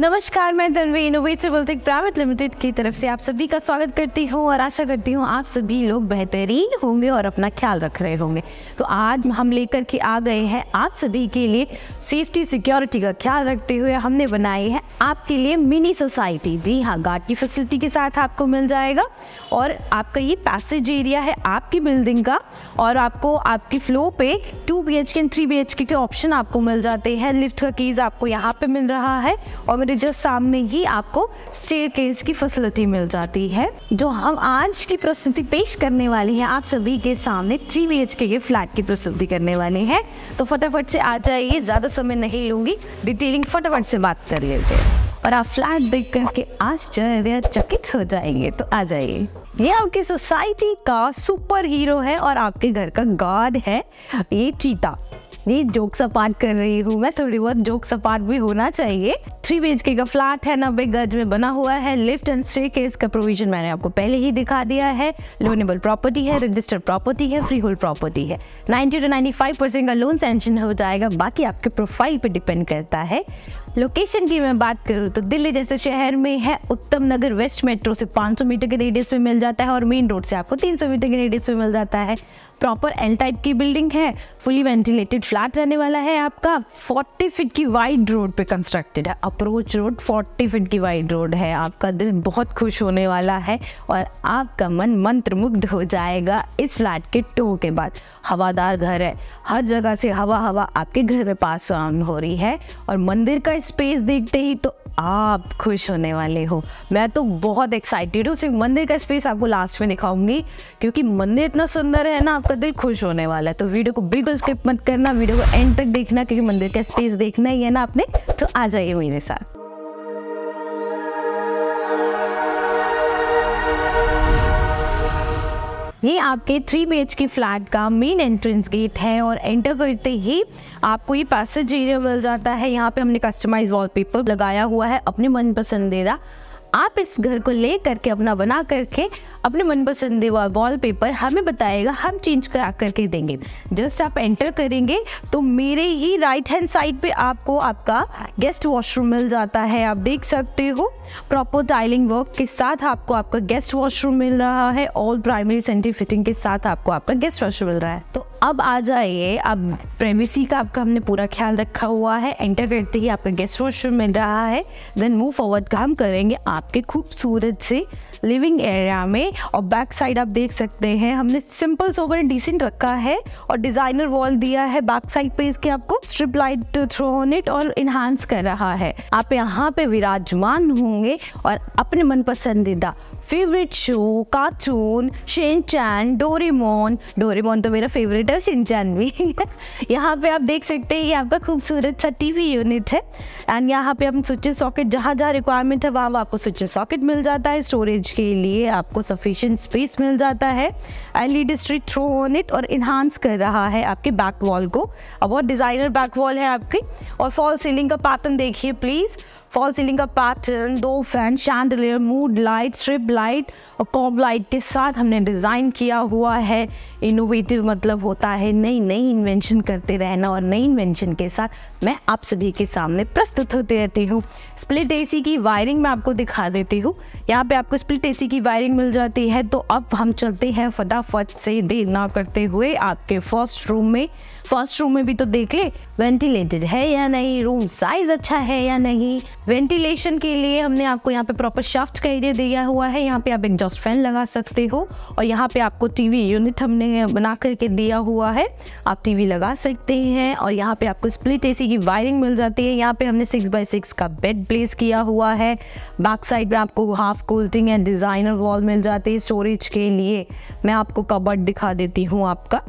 नमस्कार, मैं Dhanwe इनोवे private limited की तरफ से आप सभी का स्वागत करती हूँ और आशा करती हूँ आप सभी लोग बेहतरीन होंगे और अपना ख्याल रख रहे होंगे। तो आज हम लेकर के आ गए हैं आप सभी के लिए सेफ्टी सिक्योरिटी का ख्याल रखते हुए हमने बनाई है आपके लिए मिनी सोसाइटी। जी हाँ, गार्ड की फैसिलिटी के साथ आपको मिल जाएगा और आपका ये पैसेज एरिया है आपकी बिल्डिंग का और आपको आपकी फ्लोर पे 2 BHK एंड 3 BHK के ऑप्शन आपको मिल जाते हैं। लिफ्ट का कीज आपको यहाँ पे मिल रहा है और जस्ट सामने ही आपको स्टेयरकेस की फैसिलिटी मिल जाती है। जो हम आज की प्रस्तुति पेश करने वाले हैं आप सभी के सामने 3 BHK के फ्लैट की प्रस्तुति करने वाले हैं, तो फटाफट से आ जाइए, ज़्यादा समय नहीं लूँगी, डिटेलिंग फटाफट से बात कर लेते हैं और आप फ्लैट देख करके आश्चर्यचकित हो जाएंगे। तो आ जाइए, ये आपकी सोसाइटी का सुपर हीरो है और आपके घर का गॉड है ये चीता। ये जोक्स अपार्ट कर रही हूँ मैं, थोड़ी बहुत जोक्स अपार्ट भी होना चाहिए। 3 BHK का फ्लैट है, 90 गज में बना हुआ है। लिफ्ट एंड स्टेयरकेस का प्रोविजन मैंने आपको पहले ही दिखा दिया है। लोनेबल प्रॉपर्टी है, रजिस्टर्ड प्रॉपर्टी है, फ्री होल्ड प्रॉपर्टी है। 90 से 95% का लोन सैंक्शन हो जाएगा, बाकी आपके प्रोफाइल पे डिपेंड करता है। लोकेशन की मैं बात करूँ तो दिल्ली जैसे शहर में है, उत्तम नगर वेस्ट मेट्रो से 500 मीटर के रेडियस में मिल जाता है और मेन रोड से आपको 300 मीटर के रेडियस में मिल जाता है। प्रॉपर एल टाइप की बिल्डिंग है, फुली वेंटिलेटेड फ्लैट रहने वाला है आपका। 40 फीट की वाइड रोड पे कंस्ट्रक्टेड है, अप्रोच रोड 40 फीट की वाइड रोड है। आपका दिल बहुत खुश होने वाला है और आपका मन मंत्रमुग्ध हो जाएगा इस फ्लैट के टूर के बाद। हवादार घर है, हर जगह से हवा आपके घर में पास ऑन हो रही है और मंदिर का स्पेस देखते ही तो आप खुश होने वाले हो। मैं तो बहुत एक्साइटेड हूँ, सिर्फ मंदिर का स्पेस आपको लास्ट में दिखाऊंगी क्योंकि मंदिर इतना सुंदर है ना, आपका दिल खुश होने वाला है। तो वीडियो को बिल्कुल स्किप मत करना, वीडियो को एंड तक देखना क्योंकि मंदिर का स्पेस देखना ही है ना आपने, तो आ जाइए मेरे साथ। ये आपके 3 BHK फ्लैट का मेन एंट्रेंस गेट है और एंटर करते ही आपको ये पैसेज एरिया मिल जाता है। यहाँ पे हमने कस्टमाइज वॉलपेपर लगाया हुआ है अपने मन पसंदीदा। आप इस घर को ले करके अपना बना करके अपने मन पसंदीदा वॉलपेपर हमें बताएगा, हम चेंज करा करके देंगे। जस्ट आप एंटर करेंगे तो मेरे ही राइट हैंड साइड पे आपको आपका गेस्ट वॉशरूम मिल जाता है। आप देख सकते हो प्रॉपर टाइलिंग वर्क के साथ आपको आपका गेस्ट वॉशरूम मिल रहा है। ऑल प्राइमरी सेंट्री फिटिंग के साथ आपको आपका गेस्ट वॉशरूम मिल रहा है। तो अब आ जाइए, अब प्राइवेसी का आपका हमने पूरा ख्याल रखा हुआ है। एंटर करते ही आपका गेस्ट वॉशरूम मिल रहा है। देन मूव फॉरवर्ड का हम करेंगे आपके खूबसूरत से लिविंग एरिया में और बैक साइड आप देख सकते हैं हमने सिंपल सोबर एंड डिसेंट रखा है और डिज़ाइनर वॉल दिया है। बैक साइड पे इसके आपको strip light throw on it और इन्हांस कर रहा है। आप यहाँ पे विराजमान होंगे और अपने मन पसंदीदा favourite show, cartoon, Shinchan, Doraemon तो मेरा फेवरेट है, शिनचैन भी यहाँ पे आप देख सकते हैं। ये आपका खूबसूरत सा टीवी यूनिट है एंड यहाँ पे हम स्विच सॉकेट जहाँ रिक्वायरमेंट है वहाँ आपको स्विच सॉकेट मिल जाता है। स्टोरेज के लिए आपको सफिशिएंट स्पेस मिल जाता है। LED strip throw on it और इन्हांस कर रहा है आपके बैक वॉल को। बहुत डिज़ाइनर बैक वॉल है आपकी। और फॉल सीलिंग का पैटर्न देखिए प्लीज़, फॉल सीलिंग का pattern 2 fan, chandelier, mood light, strip light और कॉब लाइट के साथ हमने डिज़ाइन किया हुआ है। इनोवेटिव मतलब होता है नई इन्वेंशन करते रहना और नई इन्वेंशन के साथ मैं आप सभी के सामने प्रस्तुत होते रहती हूँ। स्प्लिट AC की वायरिंग मैं आपको दिखा देती हूँ। यहाँ पे आपको स्प्लिट AC की वायरिंग मिल जाती है। तो अब हम चलते हैं फटाफट से देर ना करते हुए आपके फर्स्ट रूम में भी तो देख ले वेंटिलेटेड है या नहीं, रूम साइज अच्छा है या नहीं। वेंटिलेशन के लिए हमने आपको यहाँ पे प्रॉपर शाफ्ट का एरिया दिया हुआ है। यहाँ पे आप एग्जॉस्ट फैन लगा सकते हो और यहाँ पे आपको TV यूनिट हमने बना करके दिया हुआ है, आप TV लगा सकते हैं। और यहाँ पे आपको स्प्लिट AC की वायरिंग मिल जाती है। यहाँ पे हमने 6x6 का बेड प्लेस किया हुआ है। बैक साइड में आपको हाफ कोल्टिंग एंड डिज़ाइनर वॉल मिल जाती है। स्टोरेज के लिए मैं आपको कबर्ड दिखा देती हूँ, आपका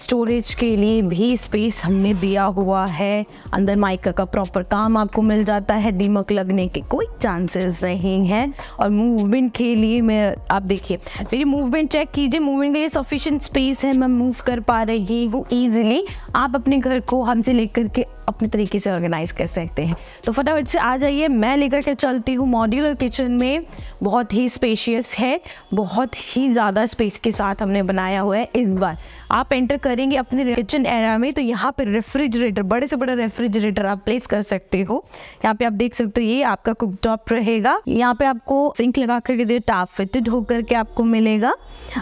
स्टोरेज के लिए भी स्पेस हमने दिया हुआ है। अंदर माइक का प्रॉपर काम आपको मिल जाता है, दीमक लगने के कोई चांसेस नहीं हैं। और मूवमेंट के लिए मैं आप देखिए मेरी मूवमेंट चेक कीजिए, मूवमेंट के लिए सफिशिएंट स्पेस है, मैं मूव कर पा रही हूँ ईजिली। आप अपने घर को हमसे लेकर के अपने तरीके से ऑर्गेनाइज कर सकते हैं। तो फटाफट से आ जाइए, मैं लेकर के चलती हूँ मॉड्यूलर किचन में। बहुत ही स्पेशियस है, बहुत ही ज़्यादा स्पेस के साथ हमने बनाया हुआ है। इस बार आप एंटर करेंगे अपने किचन एरिया में तो यहाँ पर रेफ्रिजरेटर, बड़े से बड़ा रेफ्रिजरेटर आप प्लेस कर सकते हो। यहाँ पे आप देख सकते हो ये आपका कुकटॉप रहेगा। यहाँ पे आपको सिंक लगा करके दे टैप फिटेड होकर के आपको मिलेगा।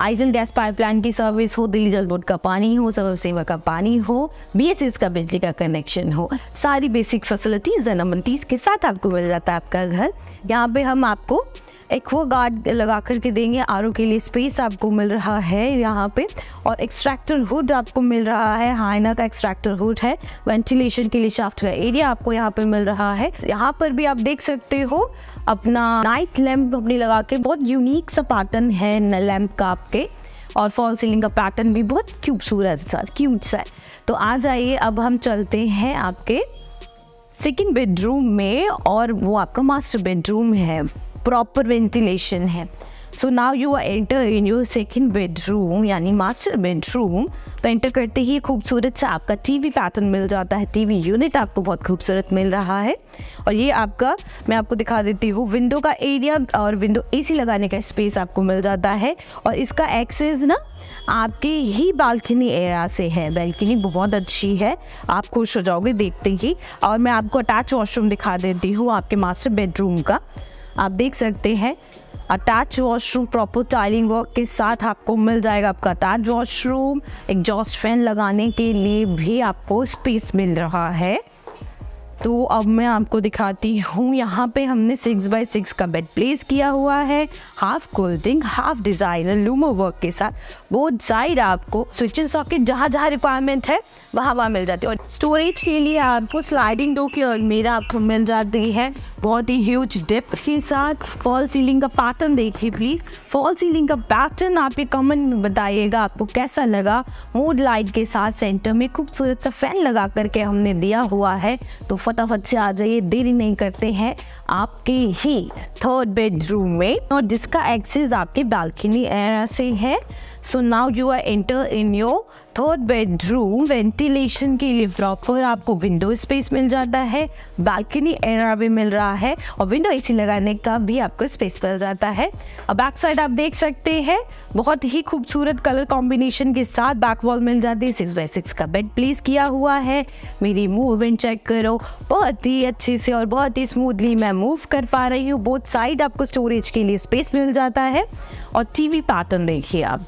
आइजल गैस पाइपलाइन की सर्विस हो, दिल्ली जल बोर्ड का पानी हो, सर्व सेवा का पानी हो, BSS का बिजली का कनेक्शन हो, सारी बेसिक फैसिलिटीज एंड अमेनिटीज के साथ आपको मिल जाता है आपका घर। यहाँ पे हम आपको एक्वा गार्ड लगा करके देंगे, आरओ के लिए स्पेस आपको मिल रहा है यहाँ पे, और एक्सट्रैक्टर हुड आपको मिल रहा है, हाइना का एक्सट्रैक्टर हुड है। वेंटिलेशन के लिए शाफ्ट का एरिया आपको यहाँ पे मिल रहा है। यहाँ पर भी आप देख सकते हो अपना नाइट लैम्प अपने लगा के, बहुत यूनिक सा पैटर्न है लैम्प का आपके, और फॉल सीलिंग का पैटर्न भी बहुत खूबसूरत सा क्यूट सा है। तो आ जाइए, अब हम चलते हैं आपके सेकंड बेडरूम में, और वो आपका मास्टर बेडरूम है, प्रॉपर वेंटिलेशन है। So now you are enter in your second bedroom यानी मास्टर बेडरूम। तो एंटर करते ही खूबसूरत सा आपका टीवी पैटर्न मिल जाता है, टीवी यूनिट आपको बहुत खूबसूरत मिल रहा है। और ये आपका, मैं आपको दिखा देती हूँ विंडो का एरिया, और विंडो AC लगाने का स्पेस आपको मिल जाता है। और इसका एक्सेस ना आपके ही बालकनी एरिया से है, बालकनी बहुत अच्छी है, आप खुश हो जाओगे देखते ही। और मैं आपको अटैच वॉशरूम दिखा देती हूँ आपके मास्टर बेडरूम का। आप देख सकते हैं attach washroom proper tiling work के साथ आपको मिल जाएगा आपका अटैच वॉशरूम। एग्जॉस्ट फैन लगाने के लिए भी आपको स्पेस मिल रहा है। तो अब मैं आपको दिखाती हूँ, यहाँ पे हमने 6x6 का बेड प्लेस किया हुआ है, हाफ कोल्डिंग हाफ डिज़ाइनर लूमो वर्क के साथ। बहुत साइड आपको स्विचन सॉकेट जहाँ जहाँ रिक्वायरमेंट है वहाँ वहाँ मिल जाती है। और स्टोरेज के लिए आपको स्लाइडिंग डोर की अलमीरा आपको मिल जाती है, बहुत ही ह्यूज डिप के साथ। फॉल सीलिंग का पैटर्न देखिए प्लीज़, फॉल सीलिंग का पैटर्न आप ये कमेंट में बताइएगा आपको कैसा लगा। मूड लाइट के साथ सेंटर में खूबसूरत सा फैन लगा करके हमने दिया हुआ है। तो फटाफट से आ जाइए, देरी नहीं करते हैं आपके ही थर्ड बेडरूम में, और जिसका एक्सेस आपके बालकनी एरिया से है। So now you are enter in your third bedroom. Ventilation के लिए प्रॉपर आपको विंडो स्पेस मिल जाता है, बालकनी एरिया भी मिल रहा है, और विंडो AC लगाने का भी आपको स्पेस मिल जाता है। अब बैक साइड आप देख सकते हैं, बहुत ही खूबसूरत कलर कॉम्बिनेशन के साथ बैक वॉल मिल जाती है। 6x6 का बेड प्लेस किया हुआ है। मेरी मूवमेंट चेक करो, बहुत ही अच्छे से और बहुत ही स्मूथली मैं मूव कर पा रही हूँ। बोथ साइड आपको स्टोरेज के लिए स्पेस मिल जाता है। और TV पैटर्न देखिए आप,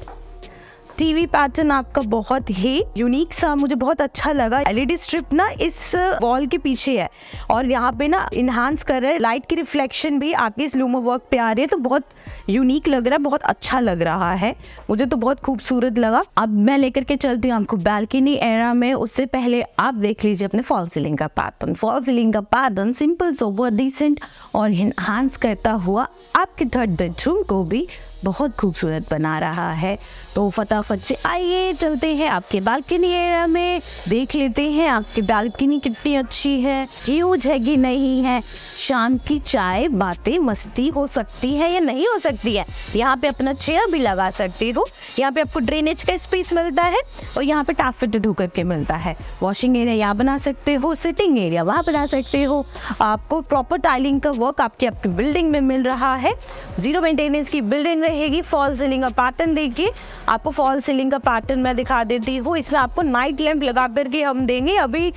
टीवी पैटर्न आपका बहुत ही यूनिक सा मुझे बहुत अच्छा लगा। LED स्ट्रिप ना इस वॉल के पीछे है, और यहाँ पे ना इन्हांस कर रहे हैं, लाइट की रिफ्लेक्शन भी आपके इस लूमो वर्क पे आ रही है, तो बहुत यूनिक लग रहा है, बहुत अच्छा लग रहा है, मुझे तो बहुत खूबसूरत लगा। अब मैं लेकर के चलती हूँ आपको बालकनी एरिया में। उससे पहले आप देख लीजिए अपने फॉल सीलिंग का पैटर्न। फॉल सीलिंग का पैटर्न सिंपल, सोबर, डिसेंट और इन्हांस करता हुआ आपके थर्ड बेडरूम को भी बहुत खूबसूरत बना रहा है। तो फटाफट से आइए, चलते हैं आपके बालकनी एरिया में, देख लेते हैं आपकी बालकनी कितनी अच्छी है, यूज है कि नहीं है। शाम की चाय बातें मस्ती हो सकती है या नहीं हो सकती है। यहाँ पे अपना चेयर भी लगा सकते हो। यहाँ पे आपको ड्रेनेज का स्पेस मिलता है, और यहाँ पे टैप फिटेड होकर के मिलता है। वॉशिंग एरिया यहाँ बना सकते हो, सिटिंग एरिया वहाँ बना सकते हो। आपको प्रॉपर टाइलिंग का वर्क आपकी बिल्डिंग में मिल रहा है। 0 मेंटेनेंस की बिल्डिंग रहेगी। फॉल सीलिंग का पैटर्न देखिए, आपको फॉल सीलिंग का पैटर्न मैं दिखा देती हूँ। इसमें आपको नाइट लैंप लगा करके हम देंगे, अभी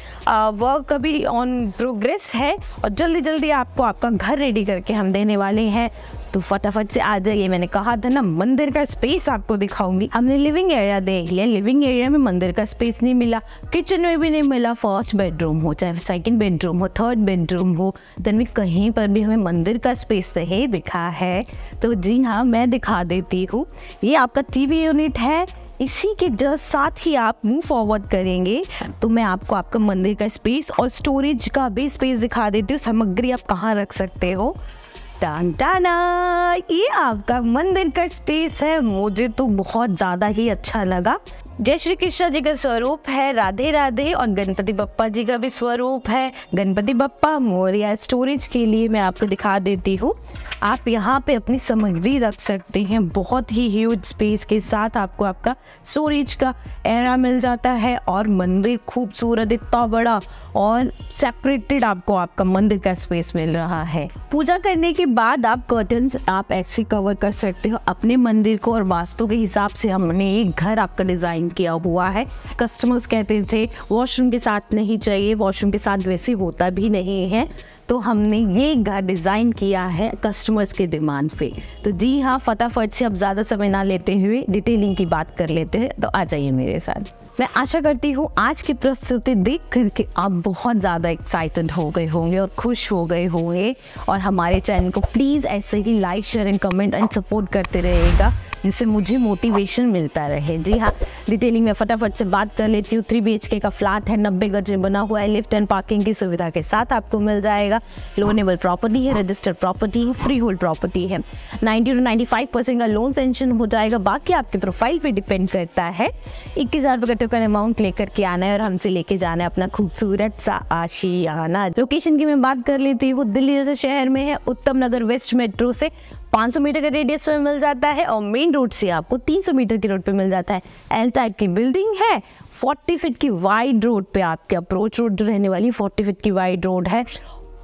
वर्क अभी ऑन प्रोग्रेस है, और जल्दी जल्दी आपको आपका घर रेडी करके हम देने वाले हैं। तो फटाफट से आ जाइए, मैंने कहा था ना मंदिर का स्पेस आपको दिखाऊंगी। हमने लिविंग एरिया देख लिया, लिविंग एरिया में मंदिर का स्पेस नहीं मिला, किचन में भी नहीं मिला। फर्स्ट बेडरूम हो चाहे सेकंड बेडरूम हो थर्ड बेडरूम हो, धनवे कहीं पर भी हमें मंदिर का स्पेस नहीं दिखा है। तो जी हाँ, मैं दिखा देती हूँ, ये आपका TV यूनिट है। इसी के जस्ट साथ ही आप मूव फॉरवर्ड करेंगे तो मैं आपको आपका मंदिर का स्पेस और स्टोरेज का भी स्पेस दिखा देती हूँ। सामग्री आप कहाँ रख सकते हो, ये आपका मंदिर का स्पेस है। मुझे तो बहुत ज़्यादा ही अच्छा लगा। जय श्री कृष्णा जी का स्वरूप है राधे राधे और गणपति बप्पा जी का भी स्वरूप है गणपति बप्पा मोरिया। स्टोरेज के लिए मैं आपको दिखा देती हूँ, आप यहाँ पे अपनी सामग्री रख सकते हैं। बहुत ही ह्यूज स्पेस के साथ आपको आपका स्टोरेज का एरा मिल जाता है और मंदिर खूबसूरत, इतना बड़ा और सेपरेटेड आपको आपका मंदिर का स्पेस मिल रहा है। पूजा करने के बाद आप कर्टन्स आप ऐसे कवर कर सकते हो अपने मंदिर को, और वास्तु के हिसाब से हमने एक घर आपका डिज़ाइन किया हुआ है। कस्टमर्स कहते थे वॉशरूम के साथ नहीं चाहिए, वॉशरूम के साथ वैसे होता भी नहीं है, तो हमने ये घर डिज़ाइन किया है कस्टमर्स के डिमांड पे। तो जी हाँ, फटाफट से अब ज़्यादा समय ना लेते हुए डिटेलिंग की बात कर लेते हैं, तो आ जाइए मेरे साथ। मैं आशा करती हूँ आज की प्रस्तुति देख करके आप बहुत ज़्यादा एक्साइटेड हो गए होंगे और खुश हो गए होंगे, और हमारे चैनल को प्लीज़ ऐसे ही like share and comment and support करते रहेगा, जिससे मुझे मोटिवेशन मिलता रहे। जी हाँ, डिटेलिंग में फटाफट से बात कर लेती हूँ। 3 BHK का फ्लैट है, 90 गज में बना हुआ है, लिफ्ट एंड पार्किंग की सुविधा के साथ आपको मिल जाएगा। लोनेबल प्रॉपर्टी है, रजिस्टर्ड प्रॉपर्टी है, फ्री होल्ड प्रॉपर्टी है। 90 से 95% का लोन सेंशन हो जाएगा, बाकी आपके प्रोफाइल पर डिपेंड करता है। 21,000 का अमाउंट लेकर के आना है और हमसे लेके जाना है अपना खूबसूरत सा आशियाना। लोकेशन की मैं बात कर लेती हूँ, दिल्ली जैसे शहर में है, उत्तम नगर वेस्ट मेट्रो से 500 मीटर के रेडियस में मिल जाता है और मेन रोड से आपको 300 मीटर के रोड पे मिल जाता है। एल टाइप की बिल्डिंग है, 40 फीट की वाइड रोड पे आपके अप्रोच रोड रहने वाली 40 फीट की वाइड रोड है।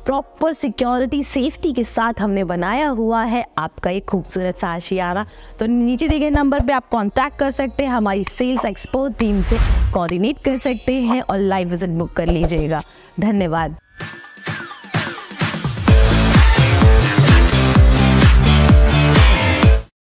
प्रॉपर सिक्योरिटी सेफ्टी के साथ हमने बनाया हुआ है आपका एक खूबसूरत सा आशियाना। तो नीचे दिए गए नंबर पे आप कांटेक्ट कर सकते हैं, हमारी सेल्स एक्सपर्ट टीम से कोऑर्डिनेट कर सकते हैं और लाइव विजिट बुक कर लीजिएगा। धन्यवाद।